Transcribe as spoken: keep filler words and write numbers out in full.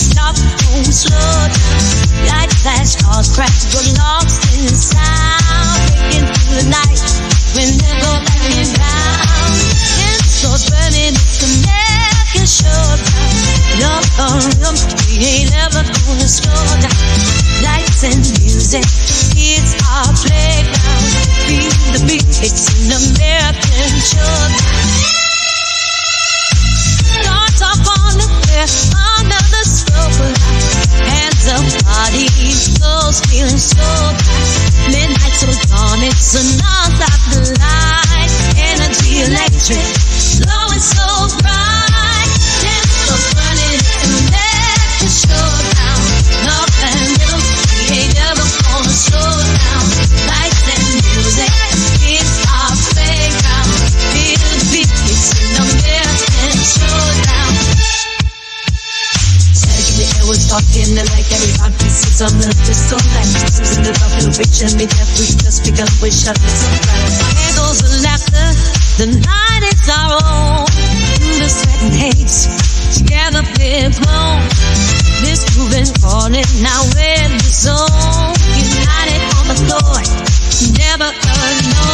stop, don't slow down. Light flash, cars crash, you're lost in sound. Breaking through the night, we're never backing down. Candles burning, it's American showtime. Love on we ain't ever gonna slow down. Lights and music, it's our playground. Feel the beat, it's an American showtime. Up on the fair, under the sofa, hands up, body, souls feeling so bright. Midnight till dawn, it's a non-stop delight. Energy electric, glowing so bright. Candles burning, it's an American showdown. Love and middle, we ain't ever gonna slow down. Lights and music, it's our playground. Feel the beat, it's an American showdown. Was talking like everybody pieces on the just so like this in the dark little witch and me that we just begun with shut this around. Candles and laughter, the night is our own. Through the sweat and haze, together we're blown. This grooving falling, now we're in the zone. United on the floor, never alone.